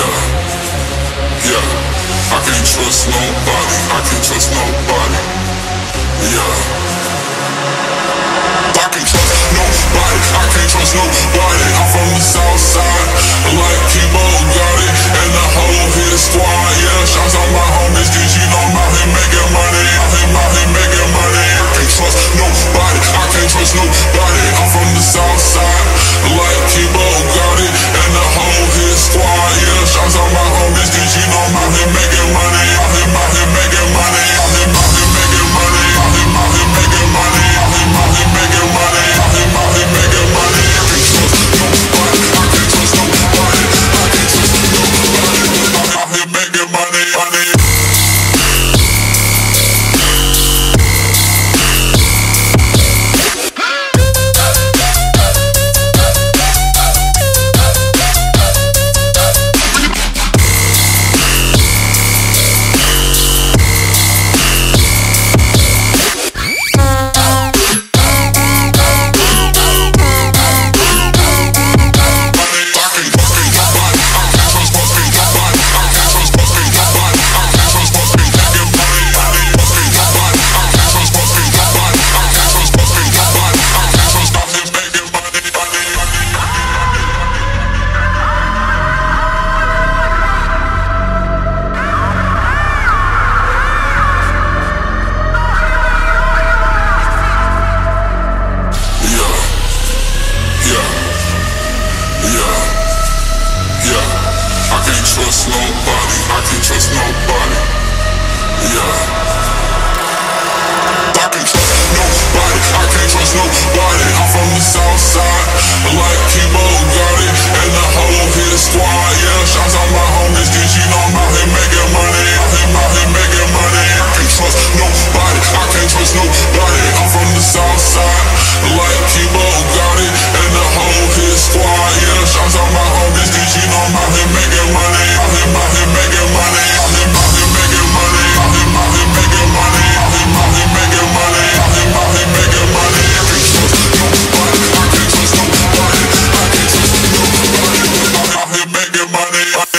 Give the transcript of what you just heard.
Yeah, I can't trust nobody, I can't trust nobody. Yeah, I can't trust nobody, I can't trust nobody. I'm from the south side, like Kibo got it, and the whole hit squad. Yeah, shouts out my homies, cause you know I'm out here making money, out here making money. I can't trust nobody, I can't trust nobody. I'm from the south side, like Kibo got it, and the whole hit squad. Yeah, shouts out my homies, cause you know I'm out here making money, out here making money, out here making money, out here making money, out here making money, out here making money. I can't trust nobody, I can't trust nobody, I can't trust nobody. Out here making money, money. Money.